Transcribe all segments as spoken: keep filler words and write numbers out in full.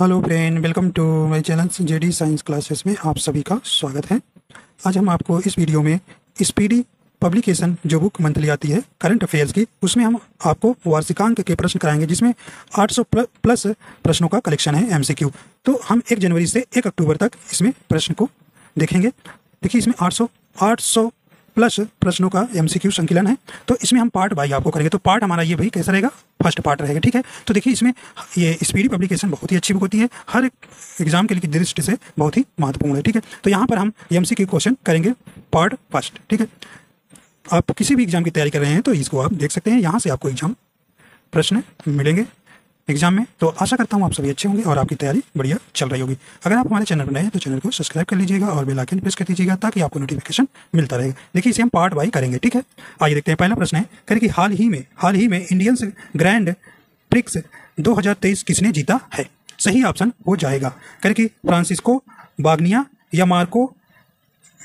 Hello friend, welcome to my channel JD science classes में आप सभी का स्वागत है। आज हम आपको इस वीडियो में स्पीडी पब्लिकेशन जो बुक मंथली आती है करंट अफेयर्स की, उसमें हम आपको वार्षिकांक के प्रश्न कराएंगे जिसमें आठ सौ प्लस प्रश्नों का कलेक्शन है एमसीक्यू। तो हम एक जनवरी से एक अक्टूबर तक इसमें प्रश्न को देखेंगे। देखिए, इसमें आठ सौ आठ सौ प्लस प्रश्नों का एमसीक्यू संकलन है। तो इसमें हम पार्ट बाई आपको करेंगे। तो पार्ट हमारा ये भाई कैसा रहेगा, फर्स्ट पार्ट रहेगा, ठीक है। तो देखिए, इसमें ये स्पीडी पब्लिकेशन बहुत ही अच्छी बुक होती है, हर एक एग्जाम के लिए दृष्टि से बहुत ही महत्वपूर्ण है, ठीक है। तो यहाँ पर हम एमसीक्यू क्वेश्चन करेंगे पार्ट फर्स्ट, ठीक है। आप किसी भी एग्जाम की तैयारी कर रहे हैं तो इसको आप देख सकते हैं, यहाँ से आपको एग्जाम प्रश्न मिलेंगे एग्जाम में। तो आशा करता हूँ आप सभी अच्छे होंगे और आपकी तैयारी बढ़िया चल रही होगी। अगर आप हमारे चैनल पर नए हैं तो चैनल को सब्सक्राइब कर लीजिएगा और बेल आइकन प्रेस कर दीजिएगा ताकि आपको नोटिफिकेशन मिलता रहेगा। देखिए, इसे हम पार्ट बाई करेंगे, ठीक है। आइए देखते हैं। पहला प्रश्न है करें कि हाल ही में हाल ही में इंडियंस ग्रैंड प्रिक्स दो हजार तेईस किसने जीता है। सही ऑप्शन हो जाएगा करें कि फ्रांसिस्को बागनिया या मार्को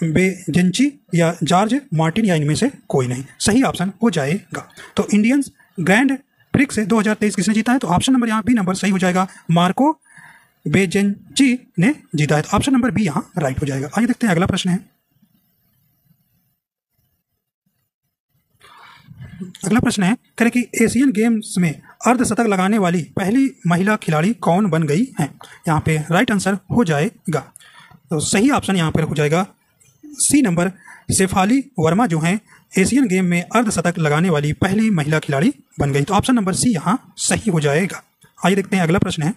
बेजेंची या जॉर्ज मार्टिन या इनमें से कोई नहीं। सही ऑप्शन हो जाएगा। तो इंडियंस ग्रैंड प्रिक्स दो हजार तेईस किसने जीता है, तो ऑप्शन नंबर यहाँ बी नंबर सही हो जाएगा, मार्को बेजेंची ने जीता है। तो ऑप्शन नंबर बी यहाँ राइट हो जाएगा। आइए देखते हैं अगला प्रश्न है। अगला प्रश्न है करें कि एशियन गेम्स में अर्धशतक लगाने वाली पहली महिला खिलाड़ी कौन बन गई है। यहाँ पे राइट आंसर हो जाएगा। तो सही ऑप्शन यहाँ पर हो जाएगा सी नंबर, शेफाली वर्मा जो हैं एशियन गेम में अर्धशतक लगाने वाली पहली महिला खिलाड़ी बन गई। तो ऑप्शन नंबर सी यहाँ सही हो जाएगा। आइए देखते हैं अगला प्रश्न है।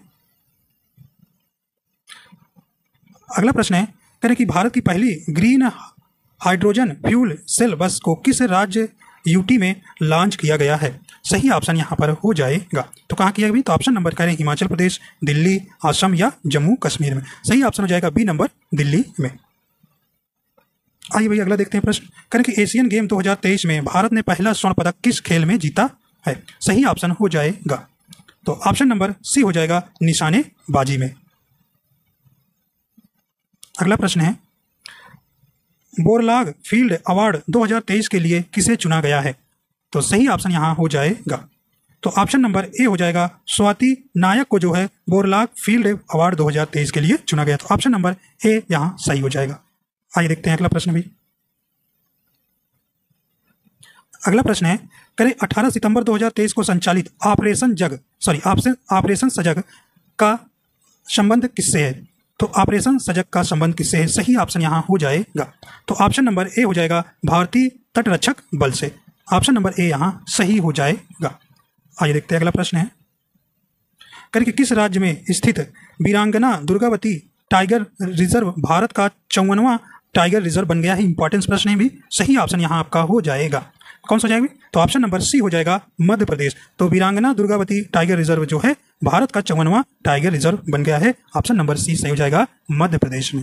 अगला प्रश्न है करें कि भारत की पहली ग्रीन हाइड्रोजन फ्यूल सेल बस को किस राज्य यूटी में लॉन्च किया गया है। सही ऑप्शन यहाँ पर हो जाएगा। तो कहाँ किया गया, तो ऑप्शन नंबर करें हिमाचल प्रदेश, दिल्ली, असम या जम्मू कश्मीर में। सही ऑप्शन हो जाएगा बी नंबर, दिल्ली में। आइए भैया अगला देखते हैं प्रश्न करें कि एशियन गेम दो हजार तेईस में भारत ने पहला स्वर्ण पदक किस खेल में जीता है। सही ऑप्शन हो जाएगा। तो ऑप्शन नंबर सी हो जाएगा, निशानेबाजी में। अगला प्रश्न है बोरलाग फील्ड अवार्ड दो हजार तेईस के लिए किसे चुना गया है। तो सही ऑप्शन यहाँ हो जाएगा। तो ऑप्शन नंबर ए हो जाएगा, स्वाति नायक को जो है बोरलाग फील्ड अवार्ड दो हजार तेईस के लिए चुना गया। तो ऑप्शन नंबर ए यहाँ सही हो जाएगा। आइए देखते हैं अगला प्रश्न भी। अगला प्रश्न है करें अठारह सितंबर दो हजार तेईस को संचालित ऑपरेशन जग सॉरी ऑप्शन ऑपरेशन सजग का संबंध किससे है। तो ऑपरेशन सजग का संबंध किससे है, सही ऑप्शन यहाँ हो जाएगा। तो ऑप्शन नंबर ए हो जाएगा, भारतीय तटरक्षक बल से। ऑप्शन नंबर ए यहाँ सही हो जाएगा। आइए देखते हैं अगला प्रश्न है करें कि किस राज्य में स्थित वीरांगना दुर्गावती टाइगर रिजर्व भारत का चौवनवां टाइगर रिजर्व बन गया है। इंपॉर्टेंस प्रश्न भी, सही ऑप्शन यहाँ आपका हो जाएगा। कौन सा हो जाएगा, तो ऑप्शन नंबर सी हो जाएगा, मध्य प्रदेश। तो वीरांगना दुर्गावती टाइगर रिजर्व जो है भारत का चौवनवां टाइगर रिजर्व बन गया है। ऑप्शन नंबर सी सही हो जाएगा, मध्य प्रदेश में।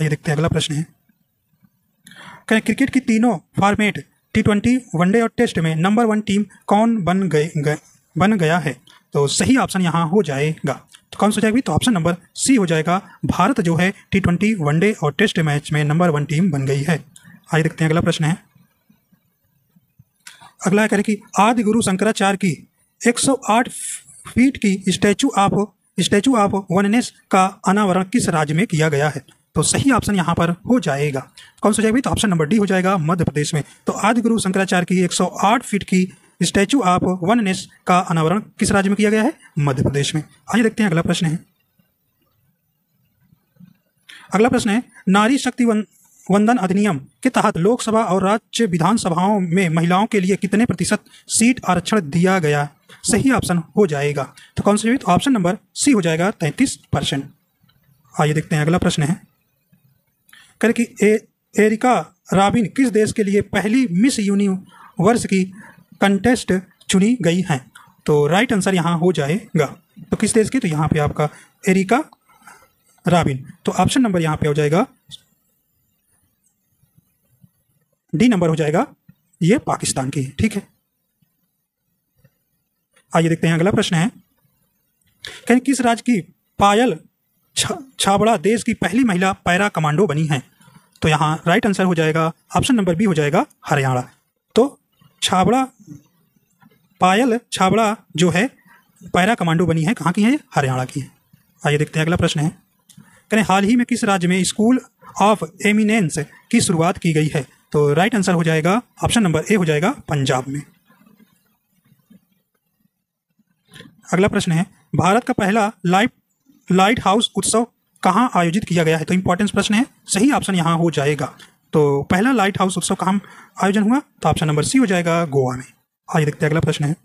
आइए देखते हैं अगला प्रश्न है करें क्रिकेट की तीनों फॉर्मेट टी ट्वेंटी वनडे और टेस्ट में नंबर वन टीम कौन बन गए गय, बन गया है। तो सही ऑप्शन यहाँ हो जाएगा। तो कौन सा जाएगी, तो ऑप्शन नंबर सी हो जाएगा, भारत जो है टी ट्वेंटी वनडे और टेस्ट मैच में नंबर वन टीम बन गई है। आइए देखते हैं अगला प्रश्न है। अगला है करें कि आदि गुरु शंकराचार्य की एक सौ आठ फीट की statue of statue of oneness का अनावरण किस राज्य में किया गया है। तो सही ऑप्शन यहाँ पर हो जाएगा। कौन सा जाएगी, तो ऑप्शन नंबर डी हो जाएगा, मध्य प्रदेश में। तो आदि गुरु शंकराचार्य की एक सौ आठ फीट की स्टैचू ऑफ वननेस का अनावरण किस राज्य में किया गया है, मध्य प्रदेश में। आइए देखते हैं अगला प्रश्न है। अगला प्रश्न है नारी शक्ति वंदन अधिनियम के तहत लोकसभा और राज्य विधानसभाओं में महिलाओं के लिए कितने प्रतिशत सीट आरक्षण दिया गया। सही ऑप्शन हो जाएगा। तो कौन सा, तो ऑप्शन नंबर सी हो जाएगा, तैंतीस परसेंट। आइए देखते हैं अगला प्रश्न है करें कि एरिका रॉबिन किस देश के लिए पहली मिस यूनिवर्स की कंटेस्ट चुनी गई हैं। तो राइट आंसर यहाँ हो जाएगा। तो किस देश की, तो यहाँ पे आपका एरिका रॉबिन। तो ऑप्शन नंबर यहाँ पे हो जाएगा डी नंबर हो जाएगा, ये पाकिस्तान की है, ठीक है। आइए देखते हैं अगला प्रश्न है कहीं किस राज्य की पायल छाबड़ा देश की पहली महिला पैरा कमांडो बनी है। तो यहाँ राइट आंसर हो जाएगा, ऑप्शन नंबर बी हो जाएगा, हरियाणा। तो छाबड़ा पायल छाबड़ा जो है पैरा कमांडो बनी है, कहाँ की है, हरियाणा की है। आइए देखते हैं अगला प्रश्न है, करें हाल ही में किस राज्य में स्कूल ऑफ एमिनेंस की शुरुआत की गई है? तो राइट आंसर हो जाएगा ऑप्शन नंबर ए हो जाएगा पंजाब में। अगला प्रश्न है, भारत का पहला लाइट लाइट हाउस उत्सव कहाँ आयोजित किया गया है? तो इंपॉर्टेंट प्रश्न है, सही ऑप्शन यहाँ हो जाएगा। तो पहला लाइट हाउस उत्सव कहाँ आयोजन हुआ? तो ऑप्शन नंबर सी हो जाएगा गोवा में। आइए देखते हैं अगला प्रश्न है,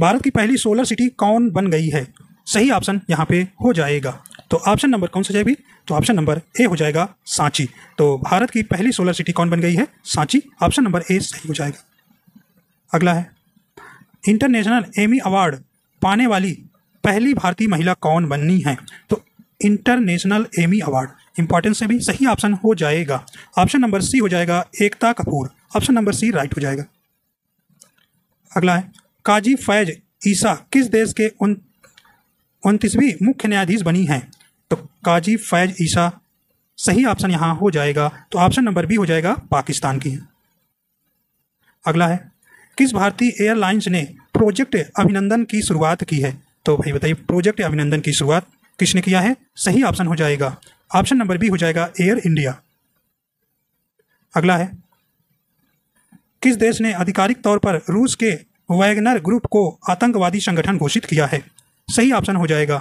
भारत की पहली सोलर सिटी कौन बन गई है? सही ऑप्शन यहाँ पे हो जाएगा। तो ऑप्शन नंबर कौन सा जाएगी? तो ऑप्शन नंबर ए हो जाएगा सांची। तो भारत की पहली सोलर सिटी कौन बन गई है? सांची, ऑप्शन नंबर ए सही हो जाएगा। अगला है, इंटरनेशनल एमी अवार्ड पाने वाली पहली भारतीय महिला कौन बननी है? तो इंटरनेशनल एमी अवार्ड इंपॉर्टेंस से भी सही ऑप्शन हो जाएगा, ऑप्शन नंबर सी हो जाएगा Ekta Kapoor, option number C right हो जाएगा। अगला है, काजी फैज ईसा किस देश के उन उनतीसवीं मुख्य न्यायाधीश बनी हैं? तो काजी फैज ईसा सही ऑप्शन यहाँ हो जाएगा। तो ऑप्शन नंबर बी हो जाएगा पाकिस्तान की। अगला है, किस भारतीय एयरलाइंस ने प्रोजेक्ट अभिनंदन की शुरुआत की है? तो भाई बताइए प्रोजेक्ट अभिनंदन की शुरुआत किसने किया है? सही ऑप्शन हो जाएगा, ऑप्शन नंबर बी हो जाएगा एयर इंडिया। अगला है, किस देश ने आधिकारिक तौर पर रूस के वैगनर ग्रुप को आतंकवादी संगठन घोषित किया है? सही ऑप्शन हो जाएगा,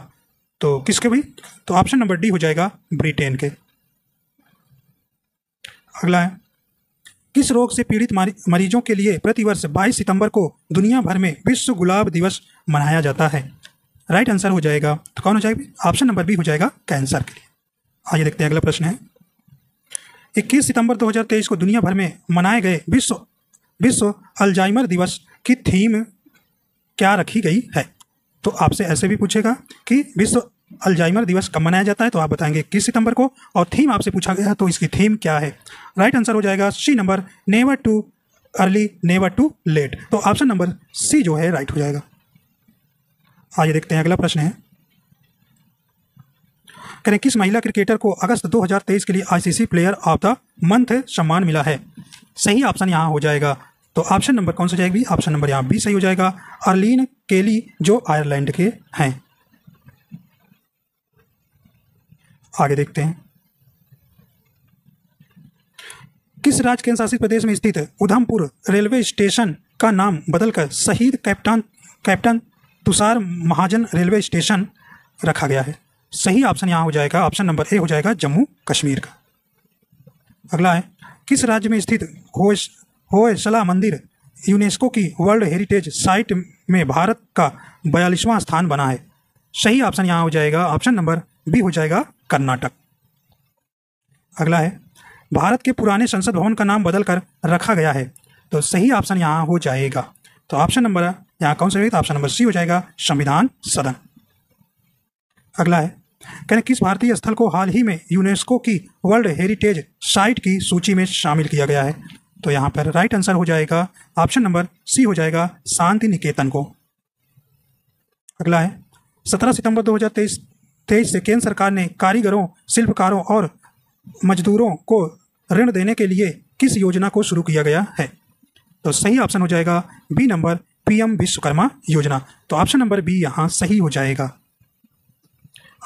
तो किसके भी? तो ऑप्शन नंबर डी हो जाएगा ब्रिटेन के। अगला है, किस रोग से पीड़ित मरीजों के लिए प्रतिवर्ष बाईस सितंबर को दुनिया भर में विश्व गुलाब दिवस मनाया जाता है? राइट आंसर हो जाएगा, तो कौन हो जाएगा? ऑप्शन नंबर बी हो जाएगा कैंसर के लिए। आइए देखते हैं अगला प्रश्न है, इक्कीस सितंबर दो हज़ार तेईस को दुनिया भर में मनाए गए विश्व विश्व अल्जाइमर दिवस की थीम क्या रखी गई है? तो आपसे ऐसे भी पूछेगा कि विश्व अल्जाइमर दिवस कब मनाया जाता है? तो आप बताएंगे इक्कीस सितंबर को, और थीम आपसे पूछा गया तो इसकी थीम क्या है? राइट आंसर हो जाएगा C number, never too early never too late. तो ऑप्शन नंबर सी जो है राइट हो जाएगा। आइए देखते हैं अगला प्रश्न है, करें किस महिला क्रिकेटर को अगस्त दो हज़ार तेईस के लिए ICC player of the month सम्मान मिला है? सही ऑप्शन यहाँ हो जाएगा, तो ऑप्शन नंबर कौन सा जाएगी? ऑप्शन नंबर यहाँ बी सही हो जाएगा, अर्लीन केली जो आयरलैंड के हैं। आगे देखते हैं, किस राज्य केंद्र शासित प्रदेश में स्थित उधमपुर रेलवे स्टेशन का नाम बदलकर शहीद captain captain Tushar Mahajan railway station रखा गया है? सही ऑप्शन यहाँ हो जाएगा, ऑप्शन नंबर ए हो जाएगा जम्मू कश्मीर का। अगला है, किस राज्य में स्थित होयस होयसला मंदिर यूनेस्को की वर्ल्ड हेरिटेज साइट में भारत का बयालीसवां स्थान बना है? सही ऑप्शन यहाँ हो जाएगा, ऑप्शन नंबर बी हो जाएगा कर्नाटक। अगला है, भारत के पुराने संसद भवन का नाम बदलकर रखा गया है, तो सही ऑप्शन यहाँ हो जाएगा। तो ऑप्शन नंबर यहाँ कौन सा है? तो ऑप्शन नंबर सी हो जाएगा संविधान सदन। अगला है, कहने किस भारतीय स्थल को हाल ही में यूनेस्को की वर्ल्ड हेरिटेज साइट की सूची में शामिल किया गया है? तो यहाँ पर राइट आंसर हो जाएगा, ऑप्शन नंबर सी हो जाएगा शांति निकेतन को। अगला है, सत्रह सितम्बर दो हज़ार तेईस तेईस से केंद्र सरकार ने कारीगरों, शिल्पकारों और मजदूरों को ऋण देने के लिए किस योजना को शुरू किया गया है? तो सही ऑप्शन हो जाएगा बी नंबर, पीएम विश्वकर्मा योजना। तो ऑप्शन नंबर बी यहाँ सही हो जाएगा।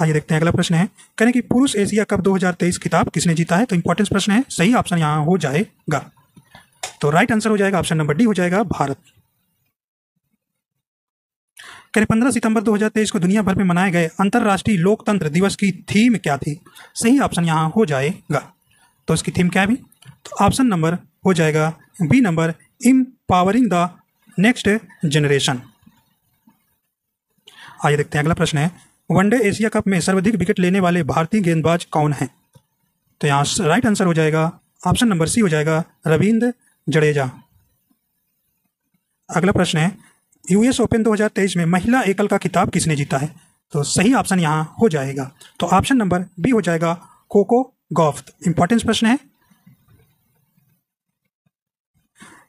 आइए देखते हैं अगला प्रश्न है, कहने की पुरुष एशिया कप दो हज़ार तेईस खिताब किसने जीता है? तो इंपॉर्टेंट प्रश्न है, सही ऑप्शन यहाँ हो जाएगा, तो राइट आंसर हो जाएगा ऑप्शन नंबर डी हो जाएगा भारत। करें पंद्रह सितंबर दो हज़ार तेईस को दुनिया भर में मनाए गए अंतर्राष्ट्रीय लोकतंत्र दिवस की थीम क्या थी? सही ऑप्शन यहाँ हो जाएगा, तो इसकी थीम क्या है भी? तो ऑप्शन नंबर हो जाएगा B number, empowering the next generation. आइए देखते हैं अगला प्रश्न है, वनडे एशिया कप में सर्वाधिक विकेट लेने वाले भारतीय गेंदबाज कौन हैं? तो यहाँ राइट आंसर हो जाएगा ऑप्शन नंबर सी हो जाएगा रविंद्र जडेजा। अगला प्रश्न है, यूएस ओपन दो हज़ार तेईस में महिला एकल का खिताब किसने जीता है? तो सही ऑप्शन यहाँ हो जाएगा, तो ऑप्शन नंबर बी हो जाएगा कोको गॉफ। इंपॉर्टेंट प्रश्न है,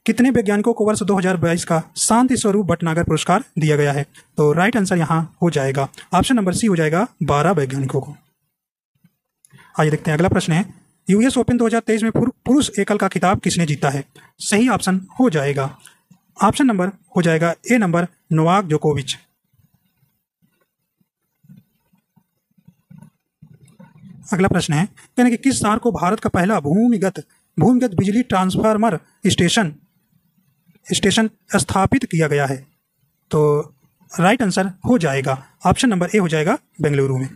कितने वैज्ञानिकों को वर्ष दो हज़ार बाईस का शांति स्वरूप भटनागर पुरस्कार दिया गया है? तो राइट आंसर यहाँ हो जाएगा, ऑप्शन नंबर सी हो जाएगा बारह वैज्ञानिकों को। आइए देखते हैं अगला प्रश्न है, यूएस ओपन दो हज़ार तेईस में पुरुष एकल का खिताब किसने जीता है? सही ऑप्शन हो जाएगा, ऑप्शन नंबर हो जाएगा ए नंबर, नोवाक जोकोविच। अगला प्रश्न है यानी कि किस शहर को भारत का पहला भूमिगत भूमिगत बिजली ट्रांसफार्मर स्टेशन स्टेशन स्थापित किया गया है? तो राइट आंसर हो जाएगा ऑप्शन नंबर ए हो जाएगा बेंगलुरु में।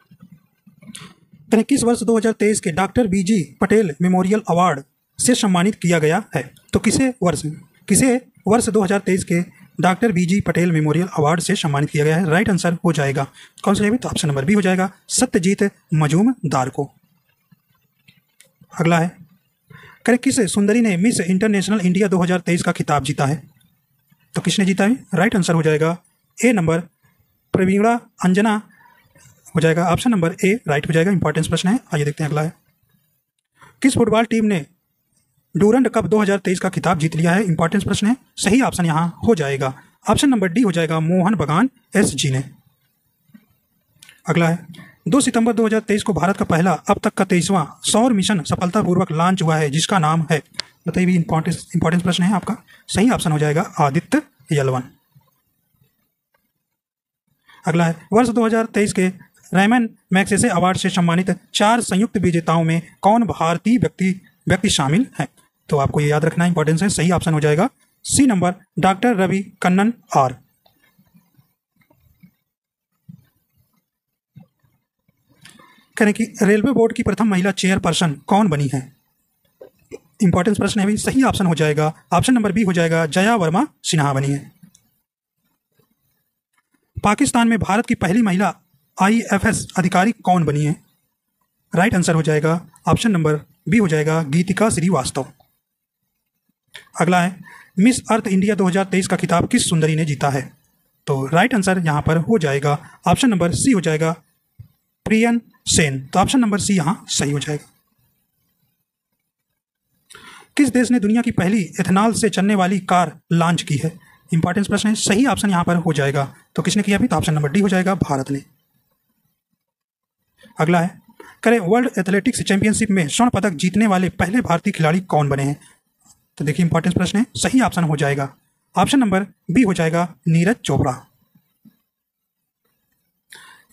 यानी किस वर्ष दो हज़ार तेईस के doctor B G Patel memorial award से सम्मानित किया गया है? तो किसे वर्ष किसे वर्ष दो हज़ार तेईस के doctor B G Patel memorial award से सम्मानित किया गया है? राइट आंसर हो जाएगा कौन सा? तो ऑप्शन नंबर बी हो जाएगा सत्यजीत मजूमदार को। अगला है करें किस सुंदरी ने मिस इंटरनेशनल इंडिया दो हज़ार तेईस का खिताब जीता है? तो किसने जीता है? राइट आंसर हो जाएगा ए नंबर प्रवीणा अंजना हो जाएगा ऑप्शन नंबर ए राइट हो जाएगा। इंपॉर्टेंस प्रश्न है। आइए देखते हैं अगला है किस फुटबॉल टीम ने डूरंड कप दो हज़ार तेईस का खिताब जीत लिया है? इंपॉर्टेंस प्रश्न है। सही ऑप्शन यहाँ हो जाएगा ऑप्शन नंबर डी हो जाएगा मोहन बगान एस जी ने। अगला है दो सितंबर दो हज़ार तेईस को भारत का पहला अब तक का तेईसवां सौर मिशन सफलतापूर्वक लॉन्च हुआ है जिसका नाम है? बताइए भी इंपॉर्टेंस इंपॉर्टेंस प्रश्न है आपका। सही ऑप्शन हो जाएगा आदित्य एल वन। अगला है वर्ष दो हज़ार तेईस के रैमन मैग्सेसे अवार्ड से सम्मानित चार संयुक्त विजेताओं में कौन भारतीय व्यक्ति व्यक्ति शामिल है? तो आपको ये याद रखना इंपॉर्टेंस है। सही ऑप्शन हो जाएगा C number doctor Ravi Kannan R. कहने की रेलवे बोर्ड की प्रथम महिला चेयरपर्सन कौन बनी है? इंपॉर्टेंस प्रश्न है भी। सही ऑप्शन हो जाएगा ऑप्शन नंबर बी हो जाएगा जया वर्मा सिन्हा बनी है। पाकिस्तान में भारत की पहली महिला आई ए एस अधिकारी कौन बनी है? राइट आंसर हो जाएगा ऑप्शन नंबर बी हो जाएगा गीतिका श्रीवास्तव। अगला है मिस अर्थ इंडिया दो हज़ार तेईस का खिताब किस सुंदरी ने जीता है? तो राइट आंसर यहाँ पर हो जाएगा ऑप्शन नंबर सी हो जाएगा प्रियन सेन। तो ऑप्शन नंबर सी यहाँ सही हो जाएगा। किस देश ने दुनिया की पहली एथेनॉल से चलने वाली कार लॉन्च की है? इंपॉर्टेंस प्रश्न है। सही ऑप्शन यहाँ पर हो जाएगा। तो किसने किया भी? तो ऑप्शन नंबर डी हो जाएगा भारत ने। अगला है करें वर्ल्ड एथलेटिक्स चैंपियनशिप में स्वर्ण पदक जीतने वाले पहले भारतीय खिलाड़ी कौन बने हैं? तो देखिए इंपॉर्टेंस प्रश्न है। सही ऑप्शन हो जाएगा ऑप्शन नंबर बी हो जाएगा नीरज चोपड़ा।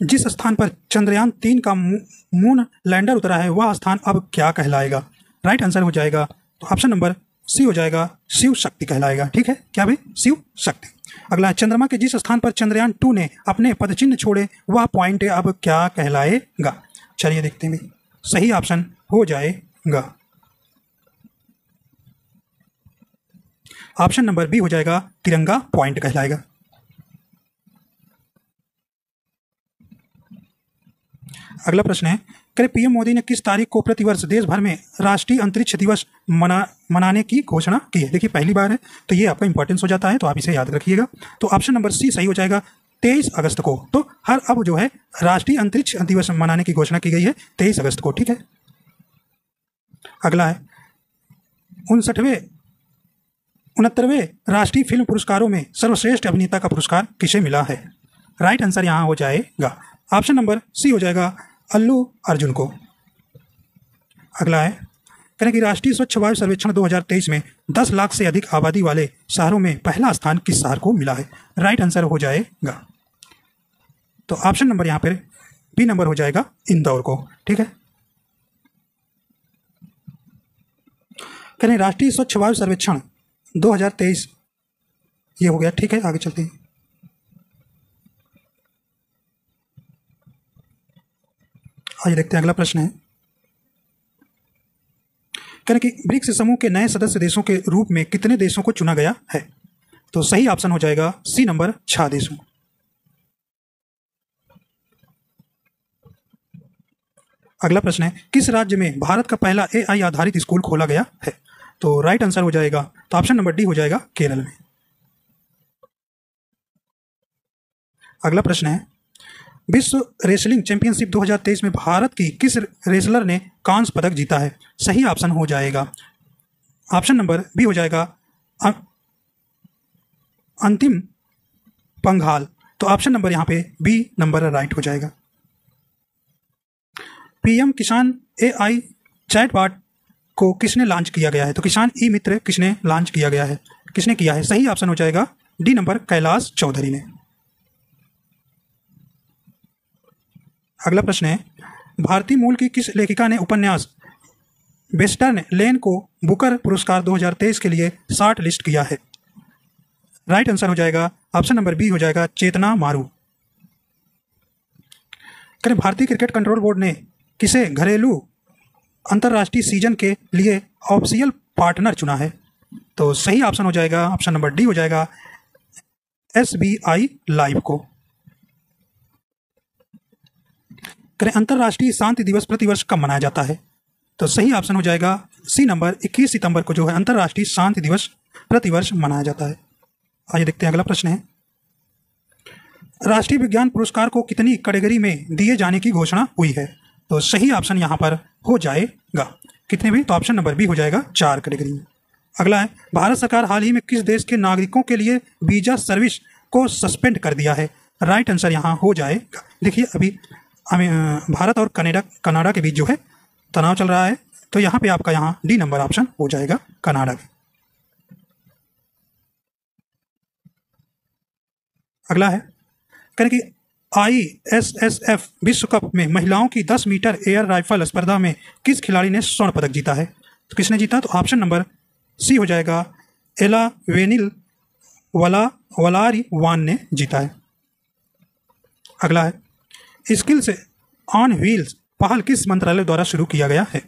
जिस स्थान पर चंद्रयान तीन का मून लैंडर उतरा है वह स्थान अब क्या कहलाएगा? राइट आंसर हो जाएगा तो ऑप्शन नंबर सी हो जाएगा शिव शक्ति कहलाएगा। ठीक है क्या भाई? शिव शक्ति। अगला चंद्रमा के जिस स्थान पर चंद्रयान टू ने अपने पदचिन्ह छोड़े वह पॉइंट अब क्या कहलाएगा? चलिए देखते हैं। सही ऑप्शन हो जाएगा ऑप्शन नंबर बी हो जाएगा तिरंगा पॉइंट कहलाएगा। अगला प्रश्न है करें पीएम मोदी ने किस तारीख को प्रतिवर्ष देश भर में राष्ट्रीय अंतरिक्ष दिवस मना मनाने की घोषणा की है? देखिए पहली बार है तो ये आपका इंपॉर्टेंस हो जाता है तो आप इसे याद रखिएगा। तो ऑप्शन नंबर सी सही हो जाएगा तेईस अगस्त को। तो हर अब जो है राष्ट्रीय अंतरिक्ष दिवस मनाने की घोषणा की गई है तेईस अगस्त को। ठीक है। अगला है उनसठवें उनहत्तरवें राष्ट्रीय फिल्म पुरस्कारों में सर्वश्रेष्ठ अभिनेता का पुरस्कार किसे मिला है? राइट आंसर यहाँ हो जाएगा ऑप्शन नंबर सी हो जाएगा अल्लू अर्जुन को। अगला है कहने कि राष्ट्रीय स्वच्छ वायु सर्वेक्षण दो हज़ार तेईस में दस लाख से अधिक आबादी वाले शहरों में पहला स्थान किस शहर को मिला है? राइट आंसर हो जाएगा तो ऑप्शन नंबर यहाँ पर बी नंबर हो जाएगा इंदौर को। ठीक है। कहने राष्ट्रीय स्वच्छ वायु सर्वेक्षण दो हज़ार तेईस ये हो गया। ठीक है आगे चलते हैं। आइए देखते हैं अगला प्रश्न है कहना कि ब्रिक्स समूह के नए सदस्य देशों के रूप में कितने देशों को चुना गया है? तो सही ऑप्शन हो जाएगा सी नंबर छह देशों। अगला प्रश्न है किस राज्य में भारत का पहला ए आई आधारित स्कूल खोला गया है? तो राइट आंसर हो जाएगा तो ऑप्शन नंबर डी हो जाएगा केरल में। अगला प्रश्न है विश्व रेसलिंग चैंपियनशिप दो हज़ार तेईस में भारत की किस रेसलर ने कांस्य पदक जीता है? सही ऑप्शन हो जाएगा ऑप्शन नंबर बी हो जाएगा अंतिम पंघाल। तो ऑप्शन नंबर यहाँ पे बी नंबर राइट हो जाएगा। पीएम किसान ए आई चैटबॉट को किसने लॉन्च किया गया है? तो किसान ई मित्र किसने लॉन्च किया गया है किसने किया है? सही ऑप्शन हो जाएगा डी नंबर कैलाश चौधरी ने। अगला प्रश्न है, भारतीय मूल की किस लेखिका ने उपन्यास वेस्टर्न लेन को बुकर पुरस्कार दो हज़ार तेईस के लिए शॉर्ट लिस्ट किया है? राइट आंसर हो जाएगा ऑप्शन नंबर बी हो जाएगा चेतना मारू। करें, भारतीय क्रिकेट कंट्रोल बोर्ड ने किसे घरेलू अंतर्राष्ट्रीय सीजन के लिए ऑफिशियल पार्टनर चुना है? तो सही ऑप्शन हो जाएगा ऑप्शन नंबर डी हो जाएगा एस बी आई लाइव को। करें, अंतर्राष्ट्रीय शांति दिवस प्रतिवर्ष कब मनाया जाता है? तो सही ऑप्शन हो जाएगा सी नंबर इक्कीस सितंबर को जो है अंतर्राष्ट्रीय शांति दिवस प्रतिवर्ष मनाया जाता है। आइए देखते हैं अगला प्रश्न है, राष्ट्रीय विज्ञान पुरस्कार को कितनी कैटेगरी में दिए जाने की घोषणा हुई है? तो सही ऑप्शन यहाँ पर हो जाएगा कितने भी, तो ऑप्शन नंबर बी हो जाएगा चार कैटेगरी में। अगला है, भारत सरकार हाल ही में किस देश के नागरिकों के लिए वीजा सर्विस को सस्पेंड कर दिया है? राइट आंसर यहाँ हो जाएगा, देखिए अभी हमें भारत और कनाडा कनाडा के बीच जो है तनाव चल रहा है, तो यहाँ पे आपका यहाँ डी नंबर ऑप्शन हो जाएगा कनाडा के। अगला है, करें कि आई एस एस एफ विश्व कप में महिलाओं की दस मीटर एयर राइफल स्पर्धा में किस खिलाड़ी ने स्वर्ण पदक जीता है? तो किसने जीता, तो ऑप्शन नंबर सी हो जाएगा एला वेनिल वला वलारी वान ने जीता है। अगला है, स्किल्स ऑन व्हील्स पहल किस मंत्रालय द्वारा शुरू किया गया है?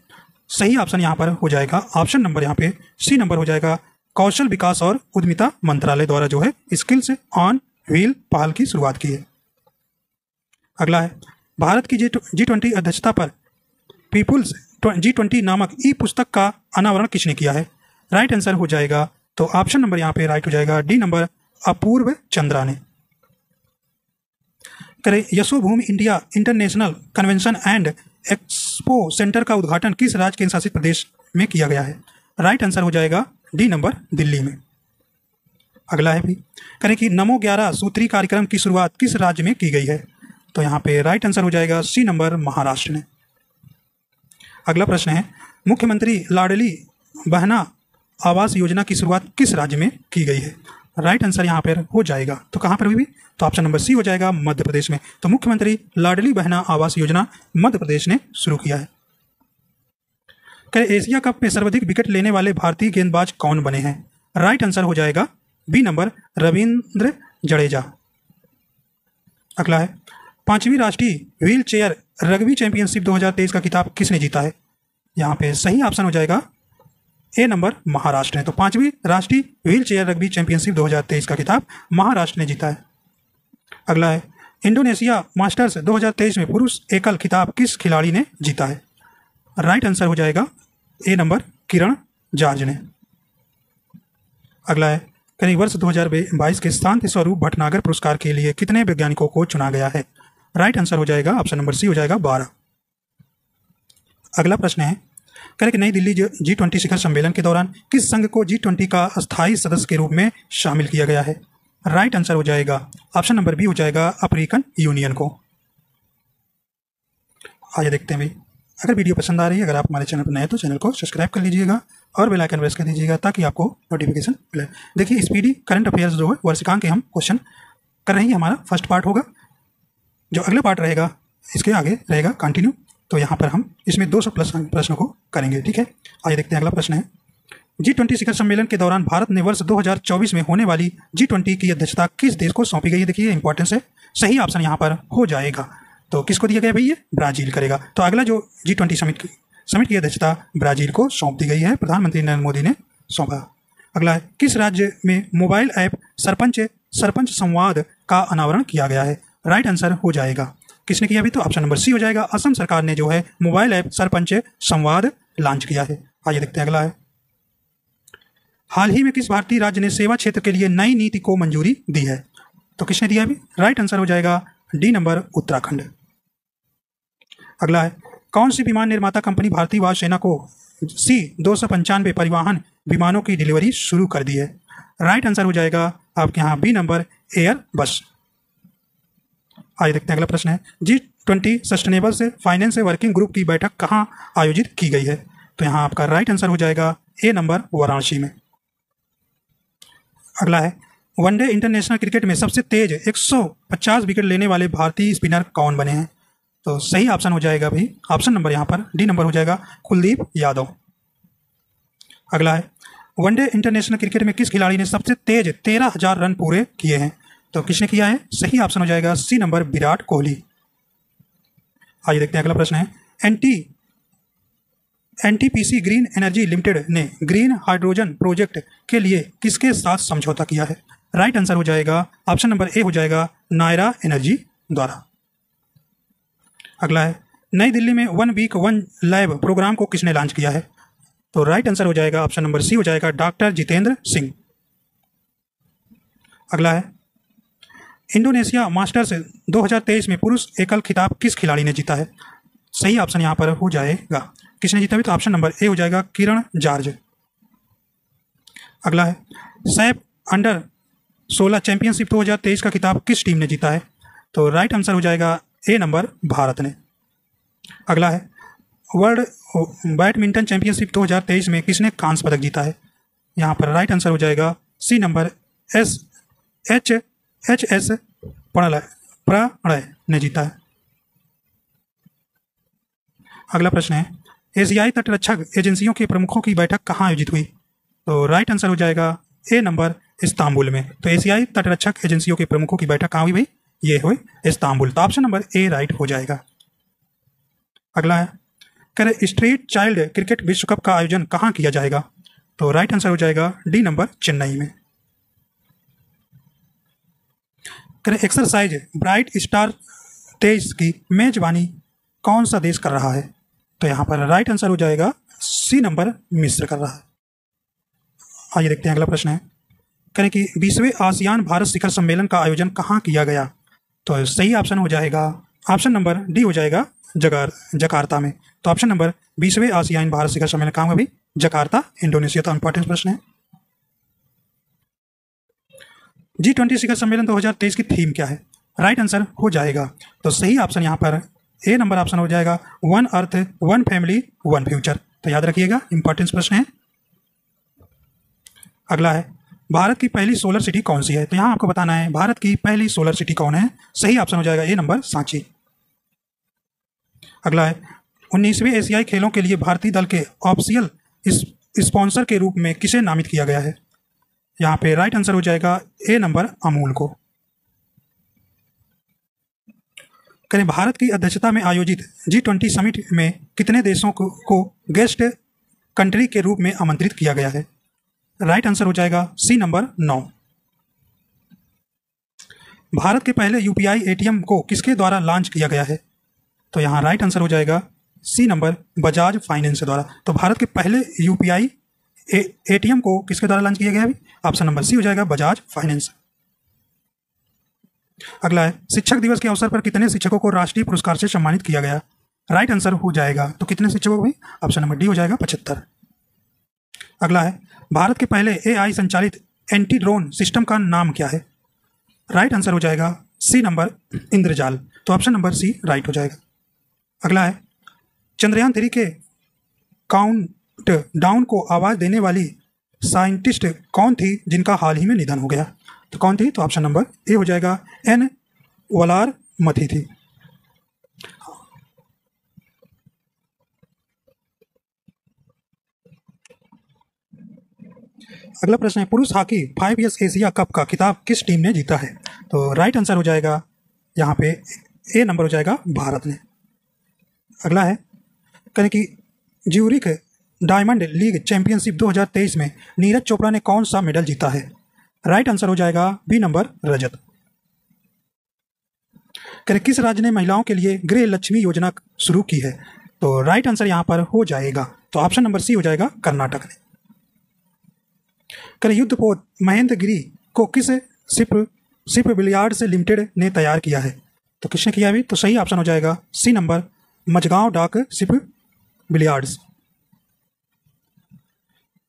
सही ऑप्शन यहाँ पर हो जाएगा ऑप्शन नंबर यहाँ पे सी नंबर हो जाएगा कौशल विकास और उद्यमिता मंत्रालय द्वारा जो है स्किल्स ऑन व्हील पहल की शुरुआत की है। अगला है, भारत की जी ट्वेंटी अध्यक्षता पर पीपुल्स जी ट्वेंटी नामक ई पुस्तक का अनावरण किसने किया है? राइट आंसर हो जाएगा, तो ऑप्शन नंबर यहाँ पे राइट हो जाएगा डी नंबर अपूर्व चंद्रा ने। करें, Yashobhoomi India International Convention and Expo Centre का उद्घाटन किस राज्य के शासित प्रदेश में किया गया है? राइट आंसर हो जाएगा डी नंबर दिल्ली में। अगला है भी, करें कि नमो ग्यारह सूत्री कार्यक्रम की शुरुआत किस राज्य में की गई है? तो यहाँ पे राइट आंसर हो जाएगा सी नंबर महाराष्ट्र ने। अगला प्रश्न है, मुख्यमंत्री लाडली बहना आवास योजना की शुरुआत किस राज्य में की गई है? राइट आंसर यहाँ पर हो जाएगा, तो कहाँ पर भी, भी तो ऑप्शन नंबर सी हो जाएगा मध्य प्रदेश में। तो मुख्यमंत्री लाडली बहना आवास योजना मध्य प्रदेश ने शुरू किया है। करें, एशिया कप में सर्वाधिक विकेट लेने वाले भारतीय गेंदबाज कौन बने हैं? राइट आंसर हो जाएगा बी नंबर रविंद्र जडेजा। अगला है, पांचवी राष्ट्रीय व्हील चेयर रग्बी चैंपियनशिप दो हज़ार तेईस का खिताब किसने जीता है? यहाँ पे सही ऑप्शन हो जाएगा ए नंबर महाराष्ट्र ने। तो पांचवी राष्ट्रीय व्हील चेयर रग्बी चैंपियनशिप दो हज़ार तेईस का खिताब महाराष्ट्र ने जीता है। अगला है, इंडोनेशिया मास्टर्स दो हज़ार तेईस में पुरुष एकल खिताब किस खिलाड़ी ने जीता है? राइट आंसर हो जाएगा ए नंबर किरण जॉर्ज ने। अगला है, करीब वर्ष दो हज़ार बाईस के शांति स्वरूप भटनागर पुरस्कार के लिए कितने वैज्ञानिकों को चुना गया है? राइट आंसर हो जाएगा ऑप्शन नंबर सी हो जाएगा बारह। अगला प्रश्न है, करें कि नई दिल्ली जी ट्वेंटी शिखर सम्मेलन के दौरान किस संघ को जी ट्वेंटी का स्थायी सदस्य के रूप में शामिल किया गया है? राइट आंसर हो जाएगा ऑप्शन नंबर बी हो जाएगा अफ्रीकन यूनियन को। आइए देखते हैं भाई, अगर वीडियो पसंद आ रही है, अगर आप हमारे चैनल पर नए हैं तो चैनल को सब्सक्राइब कर लीजिएगा और बेल आइकन प्रेस कर दीजिएगा ताकि आपको नोटिफिकेशन मिले। देखिए स्पीडी करंट अफेयर्स जो है वर्षिकांक के हम क्वेश्चन कर रहे हैं, हमारा फर्स्ट पार्ट होगा, जो अगला पार्ट रहेगा इसके आगे रहेगा कंटिन्यू, तो यहाँ पर हम इसमें दो सौ प्लस प्रश्नों को करेंगे, ठीक है। आइए देखते हैं अगला प्रश्न है, जी ट्वेंटी शिखर सम्मेलन के दौरान भारत ने वर्ष दो हज़ार चौबीस में होने वाली जी ट्वेंटी की अध्यक्षता किस देश को सौंपी गई है? देखिए इंपॉर्टेंस है, सही ऑप्शन यहाँ पर हो जाएगा, तो किसको दिया गया भाई, ये ब्राज़ील करेगा। तो अगला जो जी ट्वेंटी समिट की समिट की अध्यक्षता ब्राज़ील को सौंप दी गई है, प्रधानमंत्री नरेंद्र मोदी ने सौंपा। अगला है, किस राज्य में मोबाइल ऐप सरपंच सरपंच संवाद का अनावरण किया गया है? राइट आंसर हो जाएगा किसने किया भी, तो ऑप्शन नंबर सी हो जाएगा असम सरकार ने जो है मोबाइल ऐप सरपंच संवाद लॉन्च किया है। आइए देखते हैं अगला है, हाल ही में किस भारतीय राज्य ने सेवा क्षेत्र के लिए नई नीति को मंजूरी दी है? तो किसने दिया भी, राइट आंसर हो जाएगा डी नंबर उत्तराखंड। अगला है, कौन सी विमान निर्माता कंपनी भारतीय वायुसेना को सी दो सौ पंचानवे परिवहन विमानों की डिलीवरी शुरू कर दी है? राइट आंसर हो जाएगा आपके यहाँ बी नंबर एयर बस। आइए देखते हैं अगला प्रश्न है, जी ट्वेंटी सस्टेनेबल से फाइनेंस वर्किंग ग्रुप की बैठक कहाँ आयोजित की गई है? तो यहाँ आपका राइट आंसर हो जाएगा ए नंबर वाराणसी में। अगला है, वनडे इंटरनेशनल क्रिकेट में सबसे तेज एक सौ पचास विकेट लेने वाले भारतीय स्पिनर कौन बने हैं? तो सही ऑप्शन हो जाएगा भी ऑप्शन नंबर यहाँ पर डी नंबर हो जाएगा कुलदीप यादव। अगला है वनडे इंटरनेशनल क्रिकेट में किस खिलाड़ी ने सबसे तेज तेरह हजार रन पूरे किए हैं, तो किसने किया है, सही ऑप्शन हो जाएगा सी नंबर विराट कोहली। आइए देखते हैं अगला प्रश्न है NT NTPC green energy limited ने ग्रीन हाइड्रोजन प्रोजेक्ट के लिए किसके साथ समझौता किया है, राइट आंसर हो जाएगा ऑप्शन नंबर ए हो जाएगा नायरा एनर्जी द्वारा। अगला है नई दिल्ली में one week one lab programme को किसने लॉन्च किया है, तो राइट आंसर हो जाएगा ऑप्शन नंबर सी हो जाएगा डॉक्टर जितेंद्र सिंह। अगला है इंडोनेशिया मास्टर्स दो हज़ार तेईस में पुरुष एकल खिताब किस खिलाड़ी ने जीता है, सही ऑप्शन यहाँ पर हो जाएगा किसने जीता है, तो ऑप्शन नंबर ए हो जाएगा किरण जॉर्ज। अगला है सैफ अंडर सोलह चैंपियनशिप दो हज़ार तेईस का खिताब किस टीम ने जीता है, तो राइट आंसर हो जाएगा ए नंबर भारत ने। अगला है वर्ल्ड बैडमिंटन चैंपियनशिप दो हज़ार तेईस में किसने कांस्य पदक जीता है, यहाँ पर राइट आंसर हो जाएगा C number S H H S Prannoy Prannoy ने जीता है। अगला प्रश्न है एशियाई तटरक्षक एजेंसियों के प्रमुखों की बैठक कहाँ आयोजित हुई, तो राइट आंसर हो जाएगा ए नंबर इस्तांबुल में। तो एशियाई तटरक्षक एजेंसियों के प्रमुखों की बैठक कहाँ हुई भाई, ये हुई इस्तांबुल, तो ऑप्शन नंबर ए राइट हो जाएगा। अगला है कर स्ट्रीट चाइल्ड क्रिकेट विश्व कप का आयोजन कहाँ किया जाएगा, तो राइट आंसर हो जाएगा डी नंबर चेन्नई में। कर एक्सरसाइज ब्राइट स्टार तेईस की मेजबानी कौन सा देश कर रहा है, तो यहाँ पर राइट आंसर हो जाएगा सी नंबर मिस्र कर रहा है। आइए देखते हैं अगला प्रश्न है करें कि बीसवें आसियान भारत शिखर सम्मेलन का आयोजन कहाँ किया गया, तो सही ऑप्शन हो जाएगा ऑप्शन नंबर डी हो जाएगा जगार जकार्ता में। तो ऑप्शन नंबर बीसवें आसियान भारत शिखर सम्मेलन कहाँ हुआ, जकार्ता इंडोनेशिया। तो इंपॉर्टेंट प्रश्न है जी ट्वेंटी शिखर सम्मेलन दो हज़ार तेईस की थीम क्या है, राइट आंसर हो जाएगा, तो सही ऑप्शन यहाँ पर ए नंबर ऑप्शन हो जाएगा one earth one family one future. तो याद रखिएगा इंपॉर्टेंस प्रश्न है। अगला है भारत की पहली सोलर सिटी कौन सी है, तो यहाँ आपको बताना है भारत की पहली सोलर सिटी कौन है, सही ऑप्शन हो जाएगा ए नंबर सांची। अगला है उन्नीसवें एशियाई खेलों के लिए भारतीय दल के ऑफिशियल स्पॉन्सर के रूप में किसे नामित किया गया है, यहाँ पे राइट आंसर हो जाएगा ए नंबर अमूल को। करें भारत की अध्यक्षता में आयोजित जी ट्वेंटी समिट में कितने देशों को, को गेस्ट कंट्री के रूप में आमंत्रित किया गया है, राइट आंसर हो जाएगा सी नंबर नौ। भारत के पहले यूपीआई एटीएम को किसके द्वारा लॉन्च किया गया है, तो यहाँ राइट आंसर हो जाएगा सी नंबर बजाज फाइनेंस द्वारा। तो भारत के पहले यूपीआई एटीएम को किसके द्वारा लॉन्च किया गया है, ऑप्शन नंबर सी हो जाएगा बजाज फाइनेंस। अगला है शिक्षक दिवस के अवसर पर कितने शिक्षकों को राष्ट्रीय पुरस्कार से सम्मानित किया गया, राइट आंसर हो जाएगा, तो कितने शिक्षकों को, ऑप्शन नंबर डी हो जाएगा पचहत्तर। अगला है भारत के पहले एआई संचालित एंटी ड्रोन सिस्टम का नाम क्या है, राइट आंसर हो जाएगा सी नंबर इंद्रजाल। तो ऑप्शन नंबर सी राइट हो जाएगा। अगला है चंद्रयान थ्री के काउंट डाउन को आवाज़ देने वाली साइंटिस्ट कौन थी जिनका हाल ही में निधन हो गया, तो कौन थी, तो ऑप्शन नंबर ए हो जाएगा एन वलार मथी थी। अगला प्रश्न है पुरुष hockey five years Asia cup का खिताब किस टीम ने जीता है, तो राइट आंसर हो जाएगा यहाँ पे ए नंबर हो जाएगा भारत ने। अगला है करें कि ज्यूरिख डायमंड लीग चैंपियनशिप दो हज़ार तेईस में नीरज चोपड़ा ने कौन सा मेडल जीता है, राइट आंसर हो जाएगा बी नंबर रजत। करें किस राज्य ने महिलाओं के लिए गृह लक्ष्मी योजना शुरू की है, तो राइट आंसर यहां पर हो जाएगा, तो ऑप्शन नंबर सी हो जाएगा कर्नाटक ने। करें युद्धपोत महेंद्रगिरी को किस शिप शिप बिलियार्ड्स लिमिटेड ने तैयार किया है, तो किसने किया भी, तो सही ऑप्शन हो जाएगा सी नंबर मझगांव डाक शिप बिलियार्ड्स।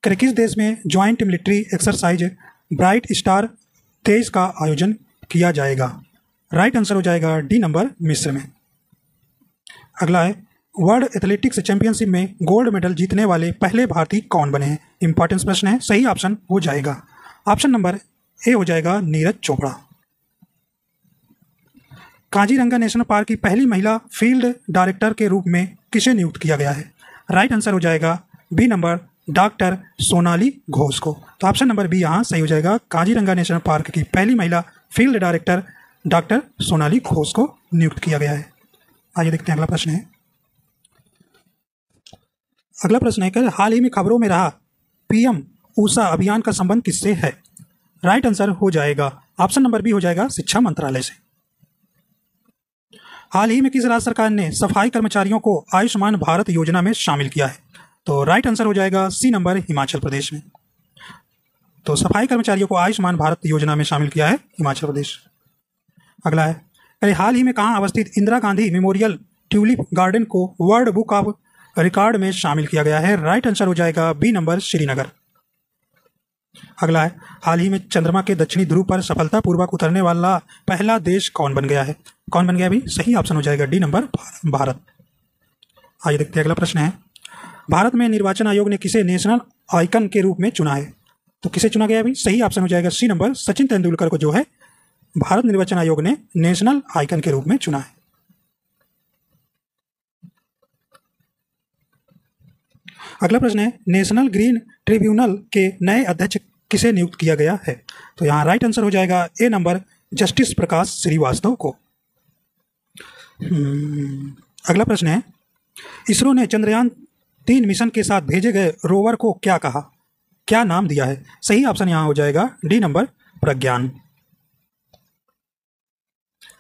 करें किस देश में joint military exercise bright star तेईस का आयोजन किया जाएगा, राइट आंसर हो जाएगा डी नंबर मिस्र में। अगला है वर्ल्ड एथलेटिक्स चैंपियनशिप में गोल्ड मेडल जीतने वाले पहले भारतीय कौन बने हैं, इंपॉर्टेंट प्रश्न है, सही ऑप्शन हो जाएगा ऑप्शन नंबर ए हो जाएगा नीरज चोपड़ा। काजीरंगा नेशनल पार्क की पहली महिला फील्ड डायरेक्टर के रूप में किसे नियुक्त किया गया है? राइट आंसर हो जाएगा B number doctor Sonali Ghosh को। तो ऑप्शन नंबर बी यहाँ सही हो जाएगा। काजीरंगा नेशनल पार्क की पहली महिला field director doctor Sonali Ghosh को नियुक्त किया गया है। आइए देखते हैं अगला प्रश्न है। अगला प्रश्न है कि हाल ही में खबरों में रहा पीएम ऊषा अभियान का संबंध किससे है? राइट आंसर हो जाएगा ऑप्शन नंबर बी हो जाएगा शिक्षा मंत्रालय से। हाल ही में किस राज्य सरकार ने सफाई कर्मचारियों को आयुष्मान भारत योजना में शामिल किया है? तो राइट आंसर हो जाएगा सी नंबर हिमाचल प्रदेश में। तो सफाई कर्मचारियों को आयुष्मान भारत योजना में शामिल किया है हिमाचल प्रदेश। अगला है अरे हाल ही में कहाँ अवस्थित Indira Gandhi memorial tulip garden को वर्ल्ड बुक ऑफ रिकॉर्ड में शामिल किया गया है? राइट आंसर हो जाएगा बी नंबर श्रीनगर। अगला है हाल ही में चंद्रमा के दक्षिणी ध्रुव पर सफलतापूर्वक उतरने वाला पहला देश कौन बन गया है? कौन बन गया अभी? सही ऑप्शन हो जाएगा डी नंबर भारत। आइए देखते हैं अगला प्रश्न है। भारत में निर्वाचन आयोग ने किसे नेशनल आइकन के रूप में चुना है? तो किसे चुना गया अभी? सही ऑप्शन हो जाएगा सी नंबर सचिन तेंदुलकर को जो है भारत निर्वाचन आयोग ने नेशनल आइकन के रूप में चुना है। अगला प्रश्न है नेशनल ग्रीन ट्रिब्यूनल के नए अध्यक्ष किसे नियुक्त किया गया है? तो यहाँ राइट आंसर हो जाएगा A number justice Prakash Srivastava को। अगला प्रश्न है इसरो ने चंद्रयान तीन मिशन के साथ भेजे गए रोवर को क्या कहा, क्या नाम दिया है? सही ऑप्शन यहाँ हो जाएगा डी नंबर प्रज्ञान।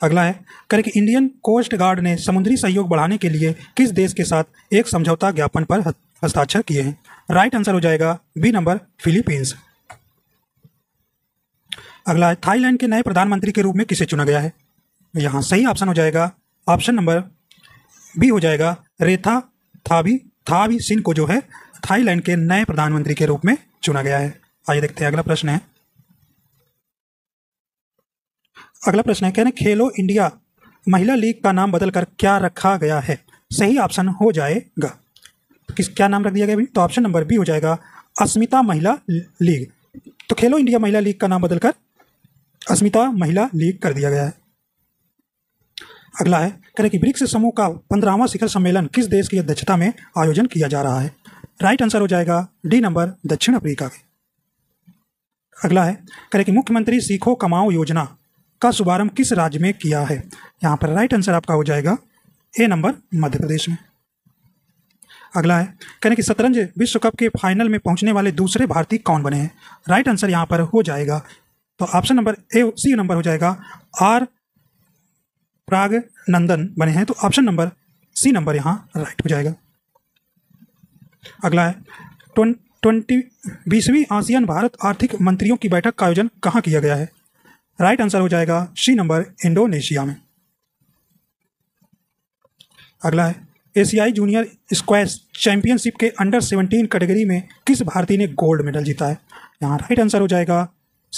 अगला है कर कि इंडियन कोस्ट गार्ड ने समुद्री सहयोग बढ़ाने के लिए किस देश के साथ एक समझौता ज्ञापन पर हस्ताक्षर किए हैं? राइट आंसर हो जाएगा बी नंबर फिलीपींस। अगला है थाईलैंड के नए प्रधानमंत्री के रूप में किसे चुना गया है? यहाँ सही ऑप्शन हो जाएगा ऑप्शन नंबर बी हो जाएगा रेथा थावी थावी सिंह को जो है थाईलैंड के नए प्रधानमंत्री के रूप में चुना गया है। आइए देखते हैं अगला प्रश्न है। अगला प्रश्न है कहने खेलो इंडिया महिला लीग का नाम बदलकर क्या रखा गया है? सही ऑप्शन हो जाएगा किस क्या नाम रख दिया गया अभी? तो ऑप्शन नंबर बी हो जाएगा अस्मिता महिला लीग। तो खेलो इंडिया महिला लीग का नाम बदलकर अस्मिता महिला लीग कर दिया गया है। अगला है करें कि ब्रिक्स समूह का पंद्रहवां शिखर सम्मेलन किस देश की अध्यक्षता में आयोजन किया जा रहा है? राइट आंसर हो जाएगा डी नंबर दक्षिण अफ्रीका के। अगला है करें कि मुख्यमंत्री सीखो कमाओ योजना का शुभारंभ किस राज्य में किया है? यहाँ पर राइट आंसर आपका हो जाएगा ए नंबर मध्य प्रदेश में। अगला है करें कि शतरंज विश्व कप के फाइनल में पहुँचने वाले दूसरे भारतीय कौन बने हैं? राइट आंसर यहाँ पर हो जाएगा तो option number A C number हो जाएगा आर प्राग नंदन बने हैं। तो ऑप्शन नंबर सी नंबर यहाँ राइट हो जाएगा। अगला है ट्वेंटी बीसवीं आसियान भारत आर्थिक मंत्रियों की बैठक का आयोजन कहाँ किया गया है? राइट आंसर हो जाएगा सी नंबर इंडोनेशिया में। अगला है एशियाई जूनियर स्क्वैश चैंपियनशिप के अंडर सेवनटीन कैटेगरी में किस भारतीय ने गोल्ड मेडल जीता है? यहाँ राइट आंसर हो जाएगा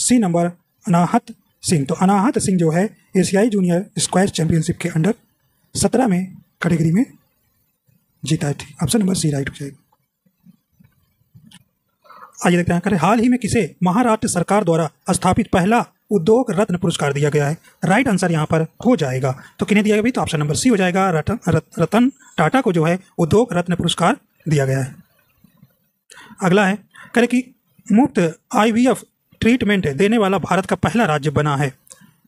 सी नंबर अनाहत सिंह। तो अनाहत सिंह जो है एशियाई जूनियर स्क्वैश चैंपियनशिप के अंडर सत्रह में कैटेगरी में जीता थी। ऑप्शन नंबर सी राइट हो जाएगा। आइए देखते हैं करें हाल ही में किसे महाराष्ट्र सरकार द्वारा स्थापित पहला उद्योग रत्न पुरस्कार दिया गया है? राइट आंसर यहाँ पर हो जाएगा तो किन्हें दिया गया भाई? तो ऑप्शन नंबर सी हो जाएगा रतन रतन टाटा को जो है उद्योग रत्न पुरस्कार दिया गया है। अगला है करें कि मुफ्त आई वी एफ ट्रीटमेंट देने वाला भारत का पहला राज्य बना है।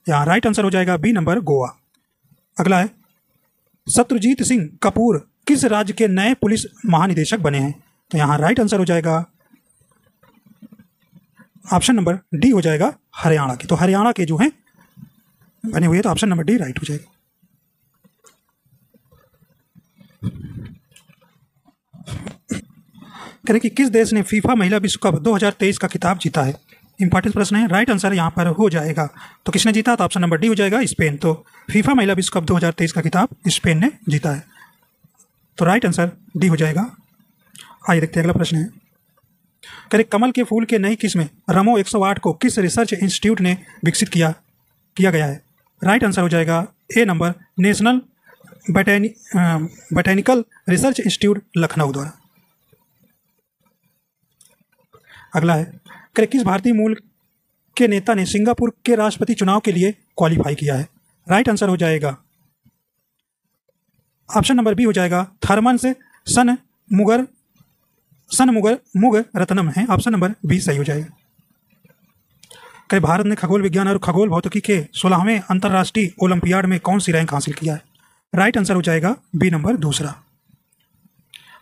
यहाँ राइट आंसर हो जाएगा बी नंबर गोवा। अगला है शत्रुजीत सिंह कपूर किस राज्य के नए पुलिस महानिदेशक बने हैं? तो यहाँ राइट आंसर हो जाएगा ऑप्शन नंबर डी हो जाएगा हरियाणा के। तो हरियाणा के जो हैं बने हुए तो ऑप्शन नंबर डी राइट हो जाएगा। करें कि किस देश ने फीफा महिला विश्व कप दो हज़ार तेईस का खिताब जीता है? इंपॉर्टेंट प्रश्न है। राइट आंसर यहाँ पर हो जाएगा तो किसने जीता? तो ऑप्शन नंबर डी हो जाएगा स्पेन। तो फीफा महिला विश्व कप दो हज़ार तेईस का खिताब स्पेन ने जीता है तो राइट आंसर डी हो जाएगा। आइए देखते हैं अगला प्रश्न है। करें कमल के फूल के नई किस्में रमो एक सौ आठ को किस रिसर्च इंस्टीट्यूट ने विकसित किया किया गया है? राइट आंसर हो जाएगा ए नंबर नेशनल बटैनि बटैनिकल रिसर्च इंस्टीट्यूट लखनऊ द्वारा। अगला है करें किस भारतीय मूल के नेता ने सिंगापुर के राष्ट्रपति चुनाव के लिए क्वालिफाई किया है? राइट आंसर हो जाएगा ऑप्शन नंबर बी हो जाएगा थर्मन से सन मुगर सन मुगर मुग रत्नम है। ऑप्शन नंबर बी सही हो जाएगा। कई भारत ने खगोल विज्ञान और खगोल भौतिकी के सोलहवें अंतर्राष्ट्रीय ओलंपियाड में कौन सी रैंक हासिल किया है? राइट आंसर हो जाएगा बी नंबर दूसरा।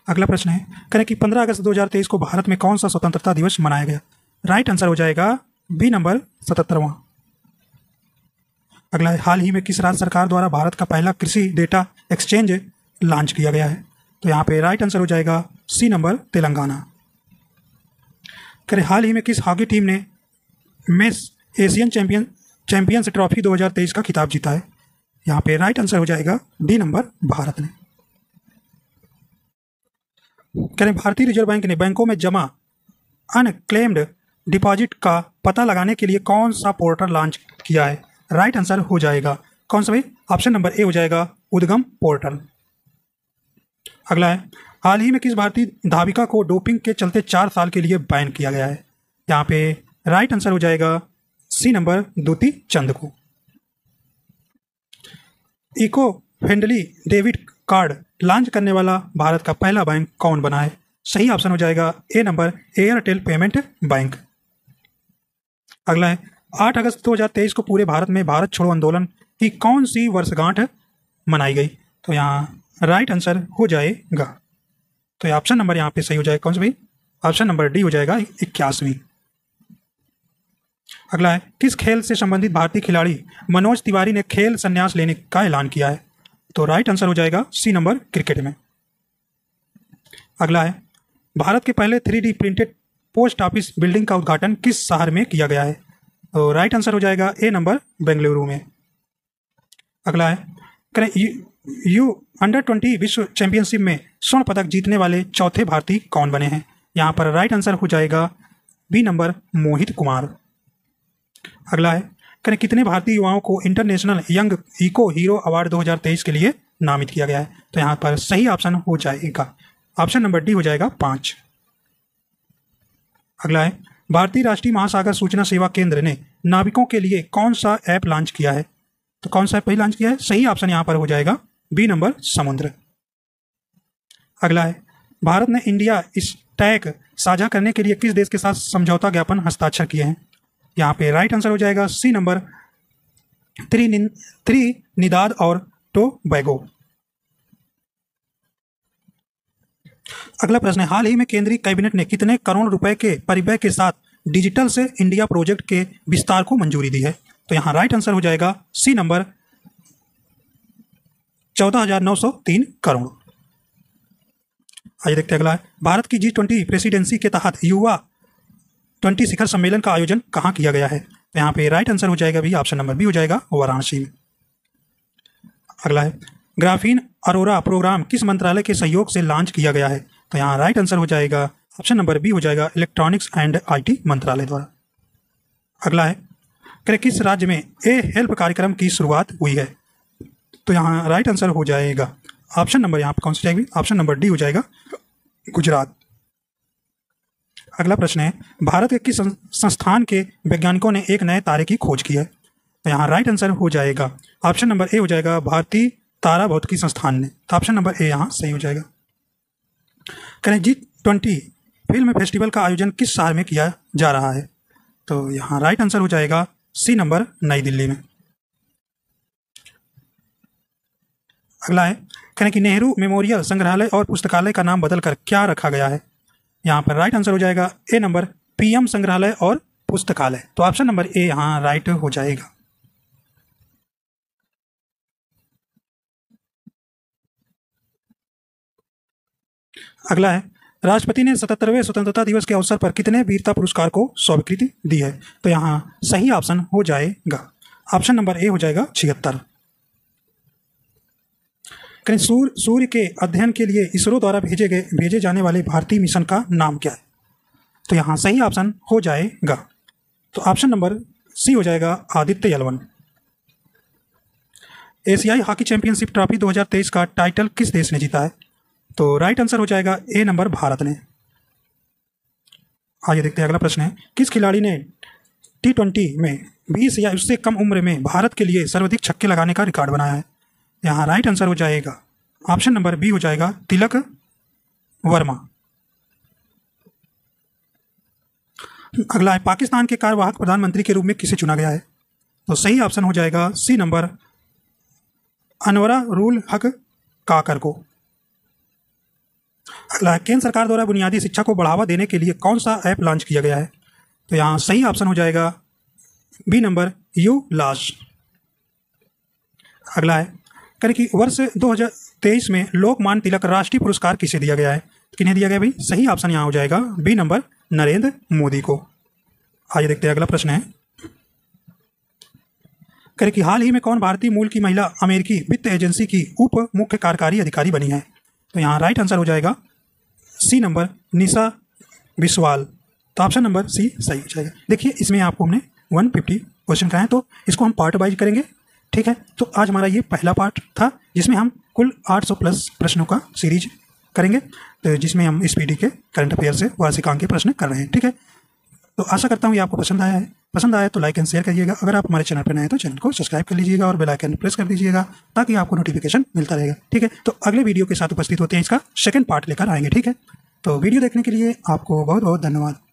अगला प्रश्न है करें कि पंद्रह अगस्त दो हज़ार तेईस को भारत में कौन सा स्वतंत्रता दिवस मनाया गया? राइट आंसर हो जाएगा बी नंबर सतहत्तरवां। अगला हाल ही में किस राज्य सरकार द्वारा भारत का पहला कृषि डेटा एक्सचेंज लॉन्च किया गया है? तो यहाँ पे राइट आंसर हो जाएगा सी नंबर तेलंगाना। करें हाल ही में किस हॉकी टीम ने men's Asian champion champions trophy दो हज़ार तेईस का खिताब जीता है? यहाँ पे राइट आंसर हो जाएगा डी नंबर भारत ने। करें भारतीय रिजर्व बैंक ने बैंकों में जमा अनक्लेम्ड डिपॉजिट का पता लगाने के लिए कौन सा पोर्टल लॉन्च किया है? राइट आंसर हो जाएगा कौन सा भाई? ऑप्शन नंबर ए हो जाएगा उद्गम पोर्टल। अगला है हाल ही में किस भारतीय धाविका को डोपिंग के चलते चार साल के लिए बैन किया गया है? यहाँ पे राइट आंसर हो जाएगा सी नंबर दूती चंद को। Eco friendly debit card launch करने वाला भारत का पहला बैंक कौन बना है? सही ऑप्शन हो जाएगा A number Airtel payment bank. अगला है आठ अगस्त दो हज़ार तेईस को पूरे भारत में भारत छोड़ो आंदोलन की कौन सी वर्षगांठ मनाई गई? तो यहाँ राइट आंसर हो जाएगा तो ये ऑप्शन नंबर यहाँ पे सही हो जाएगा कौन सा भाई? ऑप्शन नंबर डी हो जाएगा इक्यासवीं। अगला है किस खेल से संबंधित भारतीय खिलाड़ी मनोज तिवारी ने खेल संन्यास लेने का ऐलान किया है? तो राइट आंसर हो जाएगा सी नंबर क्रिकेट में। अगला है भारत के पहले three D printed post office building का उद्घाटन किस शहर में किया गया है? तो राइट आंसर हो जाएगा ए नंबर बेंगलुरु में। अगला है करें यू अंडर ट्वेंटी विश्व चैंपियनशिप में स्वर्ण पदक जीतने वाले चौथे भारतीय कौन बने हैं? यहाँ पर राइट आंसर हो जाएगा बी नंबर मोहित कुमार। अगला है करें कितने भारतीय युवाओं को international young eco hero award दो हज़ार तेईस के लिए नामित किया गया है? तो यहाँ पर सही ऑप्शन हो जाएगा ऑप्शन नंबर डी हो जाएगा पाँच। अगला है भारतीय राष्ट्रीय महासागर सूचना सेवा केंद्र ने नाविकों के लिए कौन सा ऐप लॉन्च किया है? तो कौन सा ऐप लॉन्च किया है? सही ऑप्शन यहाँ पर हो जाएगा बी नंबर समुद्र। अगला है भारत ने इंडिया स्टैक साझा करने के लिए किस देश के साथ समझौता ज्ञापन हस्ताक्षर किए हैं? यहाँ पे राइट आंसर हो जाएगा सी नंबर त्रिनिदाद और टोबैगो। अगला प्रश्न है हाल ही में केंद्रीय कैबिनेट ने कितने करोड़ रुपए के परिव्यय के साथ डिजिटल से इंडिया प्रोजेक्ट के विस्तार को मंजूरी दी है? तो यहाँ राइट आंसर हो जाएगा सी नंबर चौदह हज़ार नौ सौ तीन करोड़। आइए देखते हैं अगला है भारत की जी ट्वेंटी प्रेसिडेंसी के तहत युवा ट्वेंटी शिखर सम्मेलन का आयोजन कहाँ किया गया है? तो यहाँ पे राइट आंसर हो जाएगा भी ऑप्शन नंबर बी हो जाएगा वाराणसी में। अगला है ग्राफीन अरोरा प्रोग्राम किस मंत्रालय के सहयोग से लॉन्च किया गया है? तो यहाँ राइट आंसर हो जाएगा ऑप्शन नंबर बी हो जाएगा इलेक्ट्रॉनिक्स एंड आईटी मंत्रालय द्वारा। अगला है करें किस राज्य में ए हेल्प कार्यक्रम की शुरुआत हुई है? तो यहाँ राइट आंसर हो जाएगा ऑप्शन नंबर यहाँ पर कौन सी जाएगी? ऑप्शन नंबर डी हो जाएगा गुजरात। अगला प्रश्न है भारत के किस संस्थान के वैज्ञानिकों ने एक नए तारे की खोज की है? तो यहाँ राइट आंसर हो जाएगा ऑप्शन नंबर ए हो जाएगा भारतीय तारा भौतिकी संस्थान ने। तो ऑप्शन नंबर ए यहाँ सही हो जाएगा। करें जी ट्वेंटी फिल्म फेस्टिवल का आयोजन किस शहर में किया जा रहा है? तो यहाँ राइट आंसर हो जाएगा सी नंबर नई दिल्ली में। अगला है करें कि नेहरू मेमोरियल संग्रहालय और पुस्तकालय का नाम बदलकर क्या रखा गया है? यहाँ पर राइट आंसर हो जाएगा ए नंबर पीएम संग्रहालय और पुस्तकालय। तो ऑप्शन नंबर ए यहाँ राइट हो जाएगा। अगला है राष्ट्रपति ने सतहत्तरवें स्वतंत्रता दिवस के अवसर पर कितने वीरता पुरस्कार को स्वीकृति दी है? तो यहाँ सही ऑप्शन हो जाएगा ऑप्शन नंबर ए हो जाएगा छिहत्तर। करें सूर्य सूर्य के अध्ययन के लिए इसरो द्वारा भेजे गए भेजे जाने वाले भारतीय मिशन का नाम क्या है? तो यहाँ सही ऑप्शन हो जाएगा तो ऑप्शन नंबर सी हो जाएगा आदित्य एल वन। एशियाई हॉकी चैंपियनशिप ट्रॉफी दो हज़ार तेईस का टाइटल किस देश ने जीता है? तो राइट आंसर हो जाएगा ए नंबर भारत ने। आइए देखते हैं अगला प्रश्न है किस खिलाड़ी ने टी ट्वेंटी में बीस या उससे कम उम्र में भारत के लिए सर्वाधिक छक्के लगाने का रिकॉर्ड बनाया है। यहाँ राइट आंसर हो जाएगा ऑप्शन नंबर बी हो जाएगा तिलक वर्मा। अगला है पाकिस्तान के कार्यवाहक प्रधानमंत्री के रूप में किसे चुना गया है, तो सही ऑप्शन हो जाएगा सी नंबर अनवरुल हक काकर को। अगला है केंद्र सरकार द्वारा बुनियादी शिक्षा को बढ़ावा देने के लिए कौन सा ऐप लॉन्च किया गया है, तो यहाँ सही ऑप्शन हो जाएगा बी नंबर यू लाश। अगला है करें कि वर्ष दो हज़ार तेईस में लोकमान्य तिलक राष्ट्रीय पुरस्कार किसे दिया गया है, किन्हें दिया गया भाई, सही ऑप्शन यहाँ हो जाएगा बी नंबर नरेंद्र मोदी को। आइए देखते हैं अगला प्रश्न है करें कि हाल ही में कौन भारतीय मूल की महिला अमेरिकी वित्त एजेंसी की उप मुख्य कार्यकारी अधिकारी बनी है, तो यहाँ राइट आंसर हो जाएगा सी नंबर निशा विश्वाल। तो ऑप्शन नंबर सी सही हो जाएगा। देखिए इसमें आपको हमने एक सौ पचास क्वेश्चन कराए, तो इसको हम पार्ट वाइज करेंगे, ठीक है। तो आज हमारा ये पहला पार्ट था जिसमें हम कुल आठ सौ प्लस प्रश्नों का सीरीज करेंगे, तो जिसमें हम इस पीडी के करंट अफेयर से वार्षिक अंक के प्रश्न कर रहे हैं, ठीक है। तो आशा करता हूँ ये आपको पसंद आया है, पसंद आया तो लाइक एंड शेयर करिएगा। अगर आप हमारे चैनल पर नए हैं तो चैनल को सब्सक्राइब कर लीजिएगा और बेल आइकन प्रेस कर दीजिएगा ताकि आपको नोटिफिकेशन मिलता रहेगा, ठीक है। तो अगले वीडियो के साथ उपस्थित होते हैं, इसका सेकेंड पार्ट लेकर आएंगे, ठीक है। तो वीडियो देखने के लिए आपको बहुत बहुत धन्यवाद।